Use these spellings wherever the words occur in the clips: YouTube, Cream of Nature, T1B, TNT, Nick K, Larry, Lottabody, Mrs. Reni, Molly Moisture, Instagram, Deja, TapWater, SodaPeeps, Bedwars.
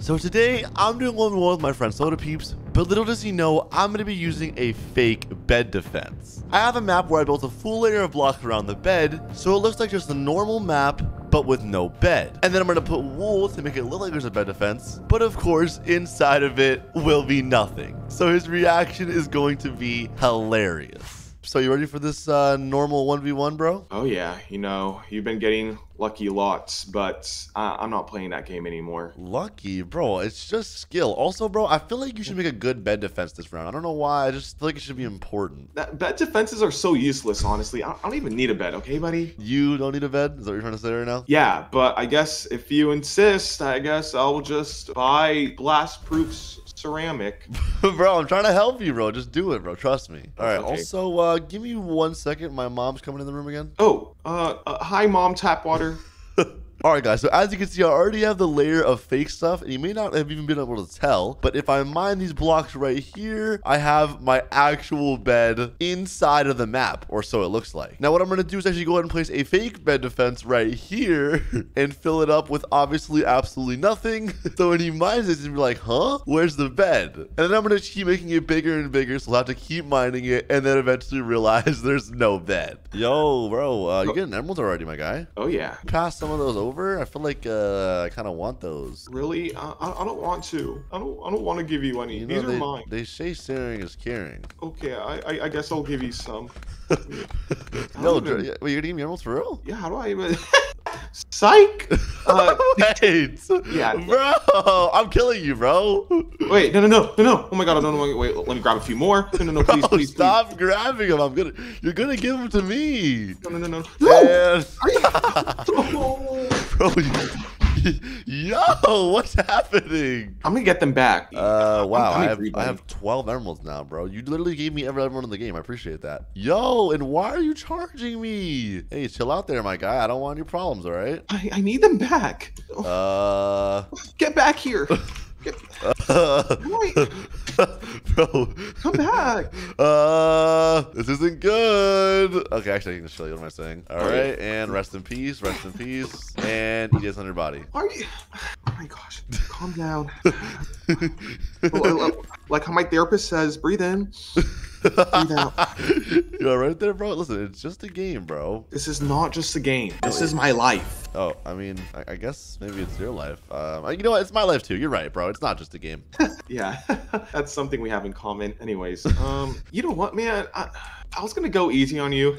So today, I'm doing one more with my friend SodaPeeps, but little does he know, I'm going to be using a fake bed defense. I have a map where I built a full layer of blocks around the bed, so it looks like just a normal map, but with no bed. And then I'm going to put wool to make it look like there's a bed defense, but of course, inside of it will be nothing. So his reaction is going to be hilarious. So you ready for this normal 1v1, bro? Oh yeah, you know, you've been getting lucky lots, but I'm not playing that game anymore. Lucky? Bro, it's just skill. Also, bro, I feel like you should make a good bed defense this round. I don't know why, I just feel like it should be important. That bed defenses are so useless, honestly. I don't even need a bed, okay, buddy? You don't need a bed? Is that what you're trying to say right now? Yeah, but I guess if you insist, I guess I'll just buy blast-proof ceramic. Bro, I'm trying to help you, bro. Just do it, bro. Trust me. All right. Okay. Also, give me 1 second. My mom's coming in the room again. Oh, hi, Mom, TapWater. All right, guys. So as you can see, I already have the layer of fake stuff, and you may not have even been able to tell, but if I mine these blocks right here, I have my actual bed inside of the map, or so it looks like. Now, what I'm going to do is actually go ahead and place a fake bed defense right here and fill it up with obviously absolutely nothing. So when he mines it, he's going to be like, huh? Where's the bed? And then I'm going to keep making it bigger and bigger, so I'll have to keep mining it and then eventually realize there's no bed. Yo, bro, you're getting emeralds already, my guy. Oh, yeah. Pass some of those over. I feel like I kind of want those. Really? I don't want to. I don't want to give you any. You know, These are mine. They say sharing is caring. Okay, I guess I'll give you some. No, even... Wait, you're eating emeralds for real? Yeah. How do I even? Psych. Wait. Yeah. Bro, I'm killing you, bro. Wait, no. Oh my God, no. Wait, let me grab a few more. No, bro, please. Stop grabbing them. You're gonna give them to me. No. Bro, yo, what's happening? I'm gonna get them back. Wow, I have 12 emeralds now, bro. You literally gave me every emerald in the game. I appreciate that. Yo, and why are you charging me? Hey, chill out there, my guy. I don't want any problems, all right? I need them back. Get back here. Bro, come back. This isn't good. Okay, actually, I can just show you what am I saying. All right, and rest in peace, and he gets on your body. Are you? Oh my gosh, calm down. Like how my therapist says, breathe in. You're right there, bro. Listen, it's just a game, bro. This is not just a game. This is my life. Oh, I mean, I guess maybe it's your life. You know what? It's my life too. You're right, bro. It's not just a game. Yeah, that's something we have in common. Anyways, you know what, man? I was gonna go easy on you.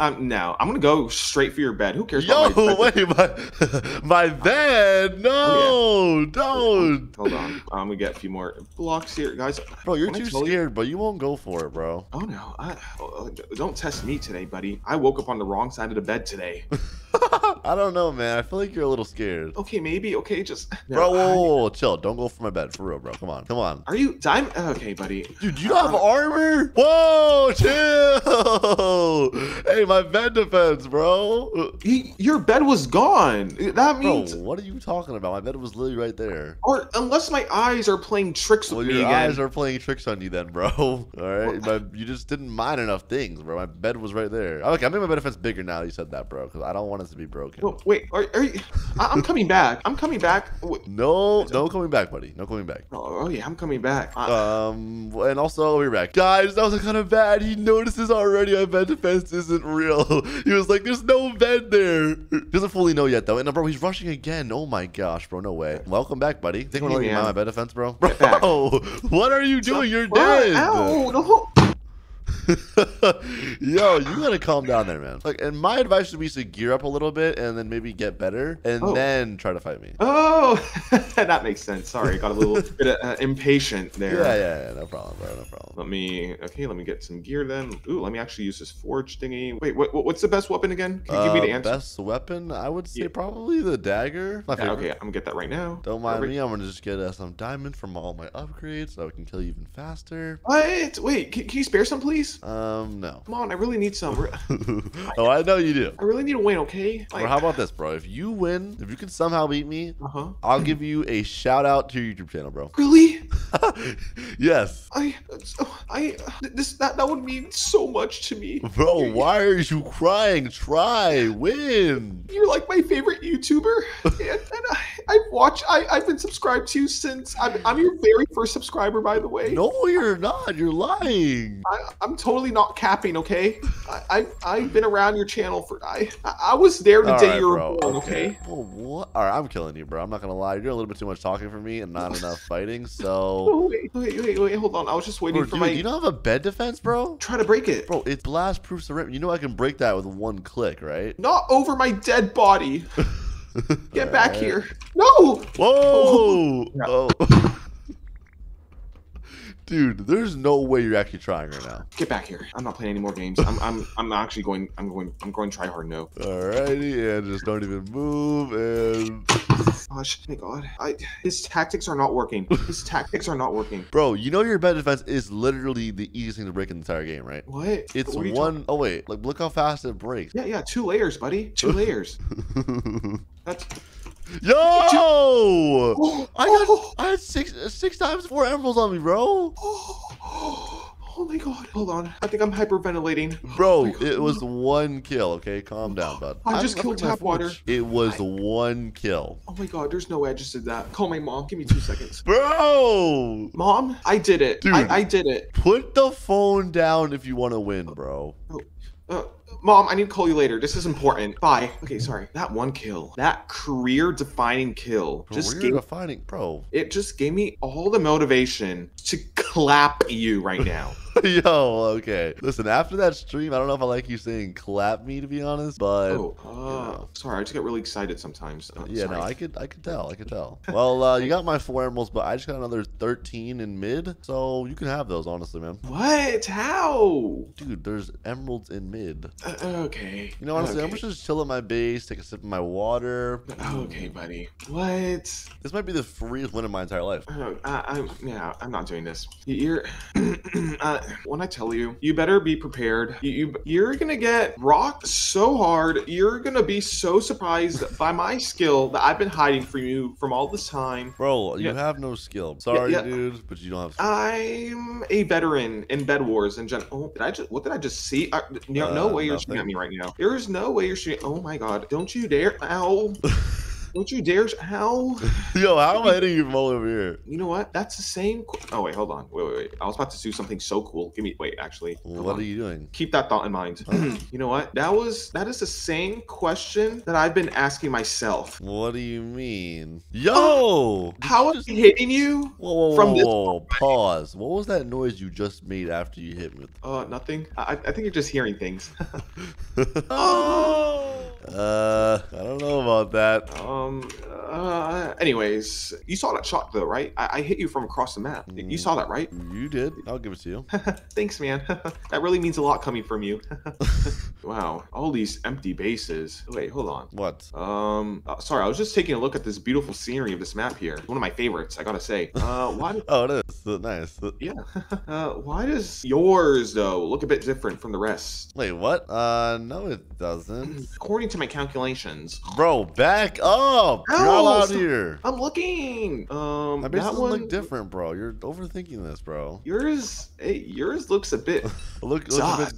No, I'm gonna go straight for your bed. Who cares? Yo, my bed? No, oh, yeah. Don't. Hold on, I'm gonna get a few more blocks here, guys. Bro, you're too scared, but you won't go for it, bro. Oh no, don't test me today, buddy. I woke up on the wrong side of the bed today. I don't know, man. I feel like you're a little scared. Okay, maybe. Okay, just no, bro. Whoa, chill. Don't go for my bed, for real, bro. Come on. Are you diamond? Okay, buddy. Dude, you don't have armor? Whoa, chill. Hey, my bed defense, bro. Your bed was gone. That means. Bro, what are you talking about? My bed was literally right there. Or unless my eyes are playing tricks with me again. Your eyes are playing tricks on you then, bro. All right, you just didn't mind enough things, bro. My bed was right there. Okay, I made my bed defense bigger now that you said that, bro, because I don't want it to be broken. Well, wait, are you? I'm coming back. I'm coming back. No coming back, buddy. No coming back. Oh yeah, I'm coming back. And also we're back, guys. That was kind of bad. He noticed. This is already my bed defense isn't real. He was like, there's no bed there. Doesn't fully know yet though. And bro, he's rushing again. Oh my gosh, bro, no way. Welcome back, buddy. Think we're looking at my bed defense, bro? Bro, what are you doing? You're dead. Ow, no. Yo, you gotta calm down there, man. Like, and my advice would be to gear up a little bit and then maybe get better and then try to fight me. Oh, that makes sense. Sorry, got a little bit impatient there. Yeah, no problem, bro, no problem. Let me get some gear then. Ooh, let me actually use this forge thingy. Wait, what's the best weapon again? Can you give me the answer? Best weapon? I would say probably the dagger. Okay, I'm gonna get that right now. Don't mind me. I'm gonna just get some diamond from all my upgrades so I can kill you even faster. What? Wait, can you spare some, please? No. Come on, I really need some. Oh, I know you do. I really need to win, okay? Like... Or how about this, bro? If you win, if you can somehow beat me, I'll give you a shout out to your YouTube channel, bro. Really? Yes. That would mean so much to me. Bro, why are you crying? Try, win. You're like my favorite YouTuber. and I... I've been subscribed to you since. I'm your very first subscriber, by the way. No, you're not. You're lying. I'm totally not capping. Okay, I've been around your channel for. I was there the day you were born. Okay. Well, what? All right, I'm killing you, bro. I'm not gonna lie. You're doing a little bit too much talking for me and not enough fighting. So. Oh, wait, hold on. I was just waiting for my. You don't have a bed defense, bro? Try to break it, bro. It blast proofs the rim. You know I can break that with one click, right? Not over my dead body. Get back here. No! Whoa! Oh. Oh. Dude, there's no way you're actually trying right now. Get back here. I'm not playing any more games. I'm actually going I'm going try hard no. Alrighty, and just don't even move and gosh, thank God. His tactics are not working. His tactics are not working. Bro, you know your bed defense is literally the easiest thing to break in the entire game, right? What? It's what one oh wait, like look how fast it breaks. Yeah, 2 layers, buddy. 2 layers. That's yo! I had six times 4 emeralds on me, bro. Oh my God! Hold on, I think I'm hyperventilating. Bro, it was 1 kill. Okay, calm down, bud. I just killed TapWater. It was 1 kill. Oh my God! There's no way I just did that. Call my mom. Give me 2 seconds. Bro, mom, I did it. Dude, I did it. Put the phone down if you want to win, bro. Mom, I need to call you later. This is important. Bye. Okay, sorry. That 1 kill. That career-defining kill. Career-defining, bro. It just gave me all the motivation to clap you right now. Yo, okay. Listen, after that stream, I don't know if I like you saying clap me, to be honest, but... Oh, sorry. I just get really excited sometimes. Yeah, sorry. No, I could tell. I could tell. Well, you got my 4 emeralds, but I just got another 13 in mid, so you can have those, honestly, man. What? How? Dude, there's emeralds in mid. Okay. You know, honestly, I'm just chill at my base, take a sip of my water. Okay, buddy. What? This might be the freest win of my entire life. I'm not doing this. You're... When I tell you, you better be prepared. You're gonna get rocked so hard. You're gonna be so surprised by my skill that I've been hiding from you from all this time. Bro, you have no skill. Sorry, dude, but you don't have skill. I'm a veteran in Bedwars in general. Oh, what did I just see? No way you're shooting at me right now. There is no way you're shooting. Oh my God. Don't you dare. Ow. Don't you dare! How? Yo, how am I hitting you from all over here? You know what? That's the same. Oh wait, hold on. Wait. I was about to do something so cool. Actually. What are you doing? Keep that thought in mind. You know what? That is the same question that I've been asking myself. What do you mean? Yo! How am I hitting you? Whoa! From this pause. What was that noise you just made after you hit me? Nothing. I think you're just hearing things. Oh! I don't know about that. Anyways, you saw that shot though, right? I hit you from across the map. You saw that, right? You did. I'll give it to you. Thanks, man. That really means a lot coming from you. Wow, all these empty bases. Wait, hold on. What? Sorry, I was just taking a look at this beautiful scenery of this map here. One of my favorites, I gotta say. Why? Oh, it is nice. Yeah. Why does yours though look a bit different from the rest? Wait, what? No, it doesn't. According to my calculations. Bro, back up. You're all out here. I'm looking. My base doesn't look different, bro. You're overthinking this, bro. Yours looks a bit. looks a bit.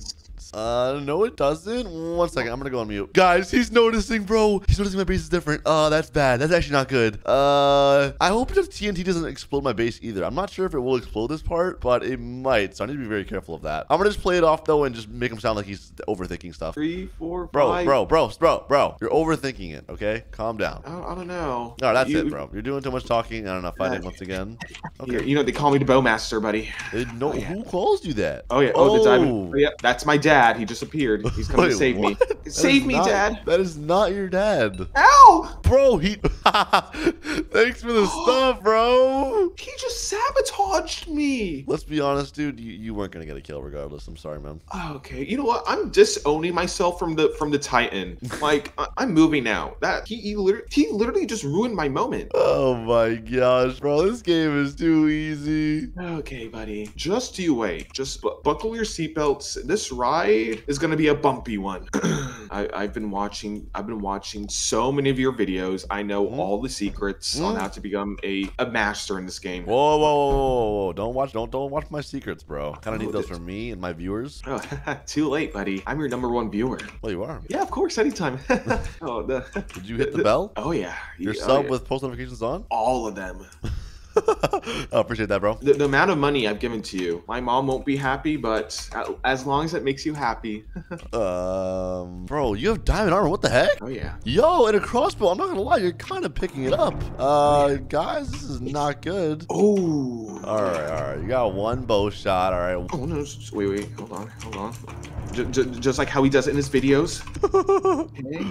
No, it doesn't. 1 second, I'm gonna go on mute. Guys, he's noticing, bro. He's noticing my base is different. That's bad. That's actually not good. I hope that TNT doesn't explode my base either. I'm not sure if it will explode this part, but it might. So I need to be very careful of that. I'm gonna just play it off though and just make him sound like he's overthinking stuff. 3, 4, 5. Bro. You're overthinking it. Okay, calm down. I don't know. No, that's it, bro. You're doing too much talking. I don't know. Fighting once again. Okay. Yeah, you know they call me the Bowmaster, buddy. Who calls you that? Oh yeah. Oh, the diamond. Oh, yeah. That's my dad. He just appeared. He's coming to save me. Save me, dad. That is not your dad. Ow! Bro, he... Thanks for the stuff, bro. He just sabotaged me. Let's be honest, dude. You weren't going to get a kill regardless. I'm sorry, man. Okay. You know what? I'm disowning myself from the Titan. Like, I'm moving now. He literally just ruined my moment. Oh, my gosh, bro. This game is too easy. Okay, buddy. Just you wait. Just buckle your seatbelts. This ride is gonna be a bumpy one. I've been watching so many of your videos. I know all the secrets on how to become a master in this game. Whoa, whoa, whoa, whoa! Don't watch my secrets, bro. I kind of need those for me and my viewers. Oh, too late, buddy. I'm your #1 viewer. Well, you are. Yeah, of course, anytime. Oh, no. Did you hit the bell? Oh yeah. Your sub with post notifications on? All of them. I appreciate that, bro. The amount of money I've given to you, my mom won't be happy, but as long as it makes you happy. Bro, you have diamond armor. What the heck? Oh yeah. Yo, and a crossbow. I'm not gonna lie, you're kind of picking it up. Guys, this is not good. Oh. All right. You got one bow shot. All right. Oh no! Wait. Hold on. Just like how he does it in his videos. Okay. No.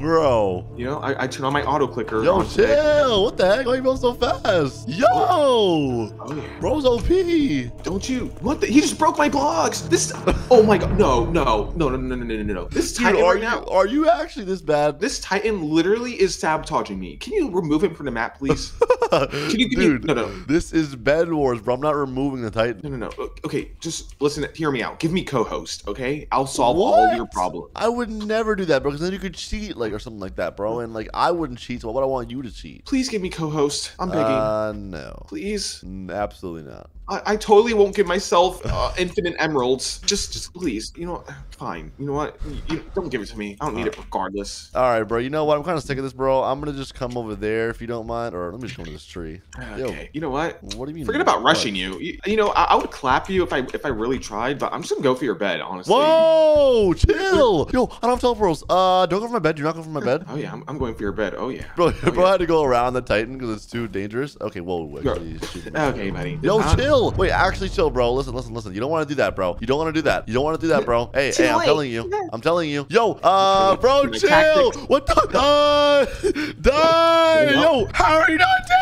Bro. You know, I turn on my auto clicker. Yo, chill. What the heck? Why are you going so fast? Yo. Oh, yeah. Bro's OP. Don't you? What the? He just broke my blocks. This. Oh my God. No. This Titan Are you actually this bad? This Titan literally is sabotaging me. Can you remove him from the map, please? Can you give Dude, me? No. This is Bedwars, bro. I'm not removing the Titan. No. Okay, just listen. Hear me out. Give me co-host, okay? I'll solve all your problems. I would never do that, bro, because then you could cheat, like, or something like that, bro. And like, I wouldn't cheat, so why would I want you to cheat? Please give me co-host. I'm begging. No. Please. Absolutely not. I totally won't give myself infinite emeralds. Just please. You know what? Fine. You know what? You don't give it to me. I don't need it regardless. All right, bro. You know what? I'm kind of sick of this, bro. I'm going to just come over there if you don't mind. Or let me just come to this tree. Okay. Yo, you know what? What do you mean? Forget about rushing you. You know, I would clap you if I really tried, but I'm just going to go for your bed, honestly. Whoa! Chill! Yo, I don't have telepros. Don't go for my bed. Do not go for my bed. Oh, yeah. I'm going for your bed. Oh, yeah. Bro, I had to go around the Titan because it's too dangerous. Okay, whoa. Okay, buddy. Yo, chill. Wait, actually chill, bro. Listen. You don't want to do that, bro. You don't want to do that, bro. Hey, I'm telling you. Yo, bro, chill. What the? Die. Yo, how are you not dead?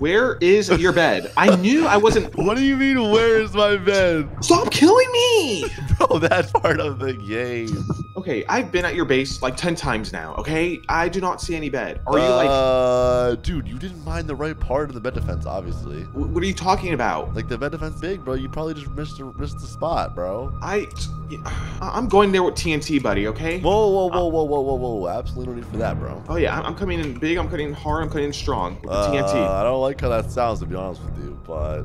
Where is your bed? I knew I wasn't. What do you mean, where is my bed? Stop killing me. Bro, that's part of the game. Okay, I've been at your base like 10 times now, okay? I do not see any bed. Are you like... Dude, you didn't mind the right part of the bed defense, obviously. What are you talking about? Like, the bed defense big, bro. You probably just missed the spot, bro. I'm going there with TNT, buddy, okay? Whoa. Absolutely no need for that, bro. Oh, yeah. I'm coming in big. I'm coming in hard. I'm coming in strong with the TNT. I don't like how that sounds, to be honest with you, but...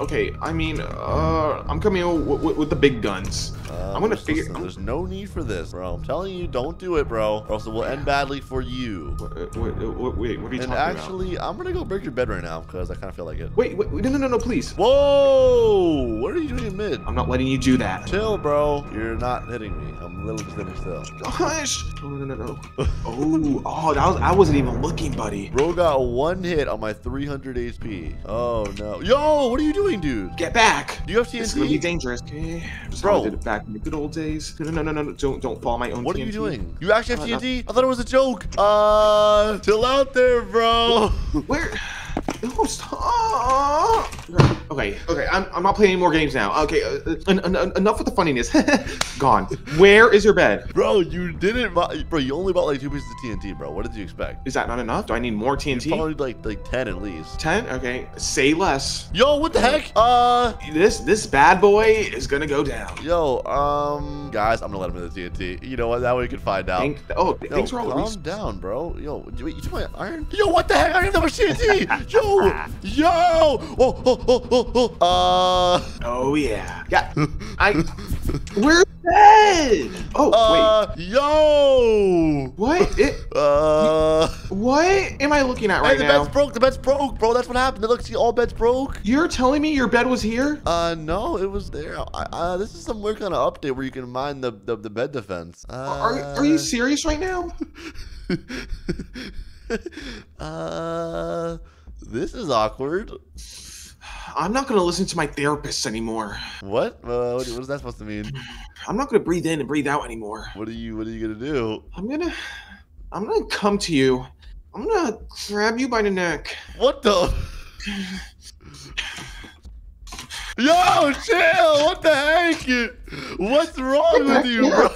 Okay, I mean, I'm coming in with the big guns. I'm going to figure... There's no need for this, bro. I'm telling you, don't do it, bro. Or else it will end badly for you. Wait, what are you talking about? And actually, I'm going to go break your bed right now because I kind of feel like it. Wait, no, please. Whoa! What are you doing in mid? I'm not letting you do that. Chill, bro. You're not hitting me. I'm literally just hitting still. Gosh! No. I wasn't even looking, buddy. Bro got one hit on my 300 HP. Oh, no. Yo, what are you doing, dude? Get back! Do you have TNT? It's going to be dangerous, okay? Bro. I did it back in the good old days. No, don't fall my own. What are you doing? You actually have TNT? I thought it was a joke. Chill out there, bro. Where? No, stop. Okay. I'm not playing any more games now. Okay, enough with the funniness. Gone. Where is your bed? Bro, you didn't buy, bro, you only bought like 2 pieces of TNT, bro. What did you expect? Is that not enough? Do I need more TNT? Probably like 10 at least. 10? Okay. Say less. Yo, what the heck? This bad boy is gonna go down. Yo, guys, I'm gonna let him in the TNT. You know what? That way you can find out. Thanks for all the reasons. Calm down, bro. Yo, wait, you took my iron? Yo, what the heck? I have that much TNT. Yo! Oh yeah. Where's bed? Oh wait. Yo! What? What am I looking at right now? The bed's broke. The bed's broke, bro. That's what happened. Look, see, all beds broke. You're telling me your bed was here? No, it was there. This is some weird kind of update where you can mine the bed defense. Are you serious right now? This is awkward. I'm not going to listen to my therapist anymore. What? What is that supposed to mean? I'm not going to breathe in and breathe out anymore. What are you going to do? I'm going to come to you. I'm going to grab you by the neck. What the? Yo, chill. What the heck? What's wrong with you, bro?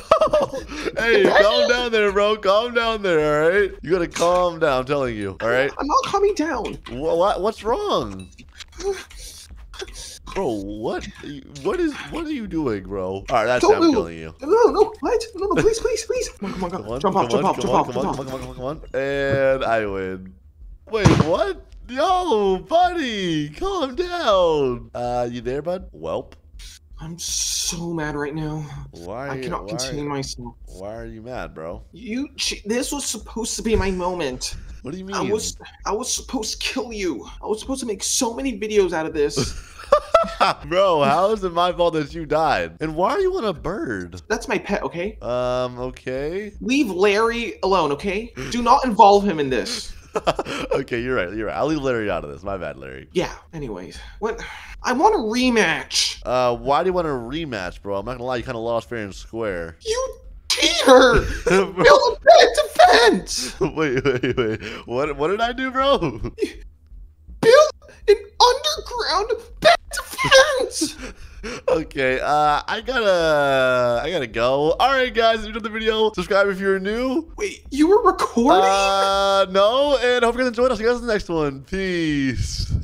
Hey, calm down there, bro. Calm down there, all right? You got to calm down, I'm telling you, all right? I'm not calming down. What's wrong? Bro, what are you doing, bro? All right, that's how I'm killing you. No, what? No, please. Come on. Jump off. And I win. Wait, what? Yo, buddy, calm down. You there, bud? Welp. I'm so mad right now. I cannot contain myself. Why are you mad, bro? This was supposed to be my moment. What do you mean? I was supposed to kill you. I was supposed to make so many videos out of this. Bro, how is it my fault that you died? And why are you on a bird? That's my pet, okay? Okay. Leave Larry alone, okay? Do not involve him in this. Okay, you're right. I'll leave Larry out of this. My bad, Larry. Yeah, anyways. What? I want a rematch. Why do you want a rematch, bro? I'm not gonna lie, you kind of lost fair and square. You cheater! Build a fence! Wait. What did I do, bro? Build an underground fence! Okay, I gotta go. All right, guys, if you enjoyed the video, subscribe if you're new. Wait, you were recording? No, and I hope you guys enjoyed us. See you guys in the next one. Peace.